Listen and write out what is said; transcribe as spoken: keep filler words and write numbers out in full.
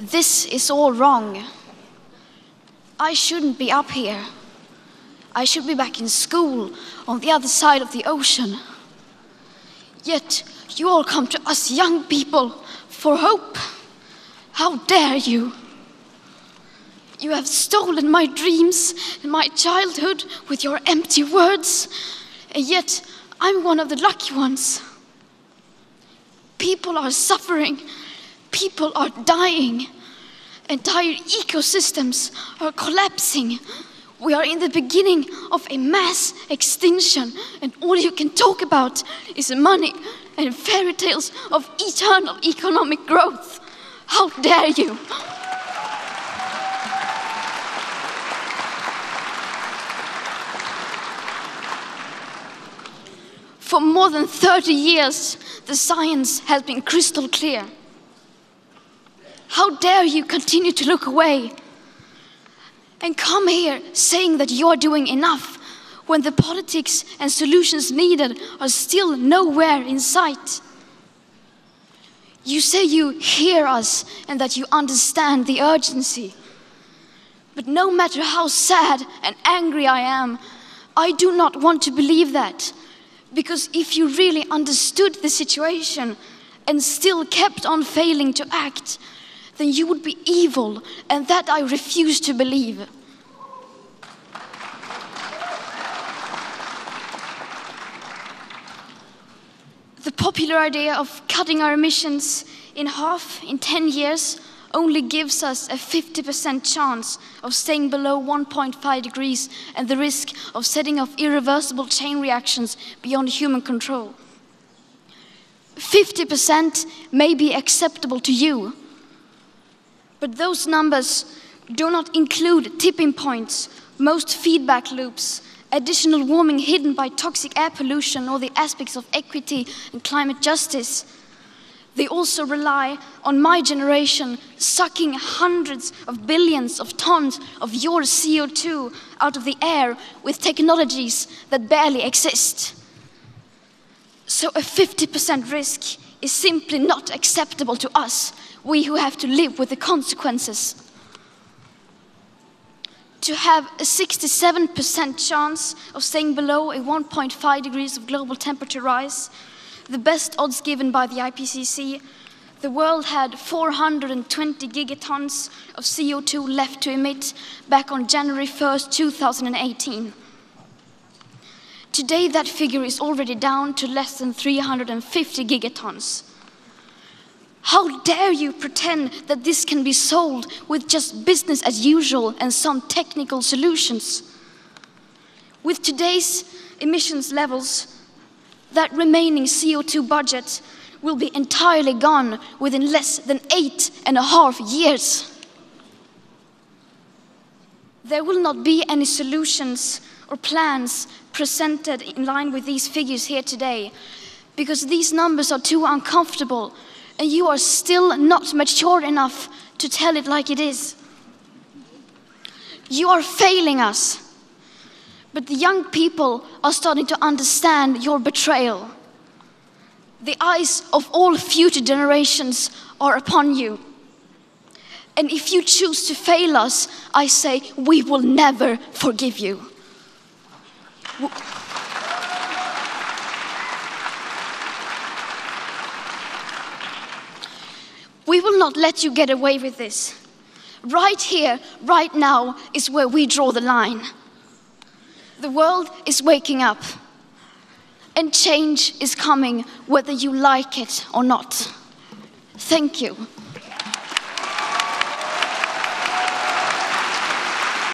This is all wrong. I shouldn't be up here. I should be back in school on the other side of the ocean. Yet you all come to us young people for hope. How dare you? You have stolen my dreams and my childhood with your empty words, and yet I'm one of the lucky ones. People are suffering, people are dying, entire ecosystems are collapsing. We are in the beginning of a mass extinction, and all you can talk about is money and fairy tales of eternal economic growth. How dare you? For more than thirty years, the science has been crystal clear. How dare you continue to look away and come here saying that you're doing enough when the politics and solutions needed are still nowhere in sight? You say you hear us and that you understand the urgency. But no matter how sad and angry I am, I do not want to believe that. Because if you really understood the situation and still kept on failing to act, then you would be evil, and that I refuse to believe. The popular idea of cutting our emissions in half in ten years only gives us a fifty percent chance of staying below one point five degrees and the risk of setting off irreversible chain reactions beyond human control. fifty percent may be acceptable to you, but those numbers do not include tipping points, most feedback loops, additional warming hidden by toxic air pollution or the aspects of equity and climate justice. They also rely on my generation sucking hundreds of billions of tons of your C O two out of the air with technologies that barely exist. So a fifty percent risk is simply not acceptable to us, we who have to live with the consequences. To have a sixty-seven percent chance of staying below a one point five degrees of global temperature rise, the best odds given by the I P C C, the world had four hundred twenty gigatons of C O two left to emit back on January first, two thousand eighteen. Today, that figure is already down to less than three hundred fifty gigatons. How dare you pretend that this can be solved with just business as usual and some technical solutions? With today's emissions levels, that remaining C O two budget will be entirely gone within less than eight and a half years. There will not be any solutions or plans presented in line with these figures here today, because these numbers are too uncomfortable and you are still not mature enough to tell it like it is. You are failing us, but the young people are starting to understand your betrayal. The eyes of all future generations are upon you. And if you choose to fail us, I say we will never forgive you. We will not let you get away with this. Right here, right now, is where we draw the line. The world is waking up, and change is coming whether you like it or not. Thank you.